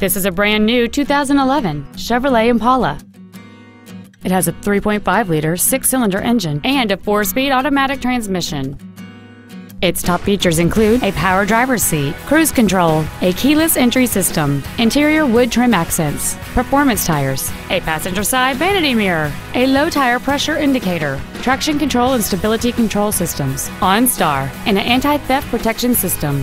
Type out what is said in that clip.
This is a brand new 2011 Chevrolet Impala. It has a 3.5-liter six-cylinder engine and a four-speed automatic transmission. Its top features include a power driver's seat, cruise control, a keyless entry system, interior wood trim accents, performance tires, a passenger side vanity mirror, a low tire pressure indicator, traction control and stability control systems, OnStar, and an anti-theft protection system.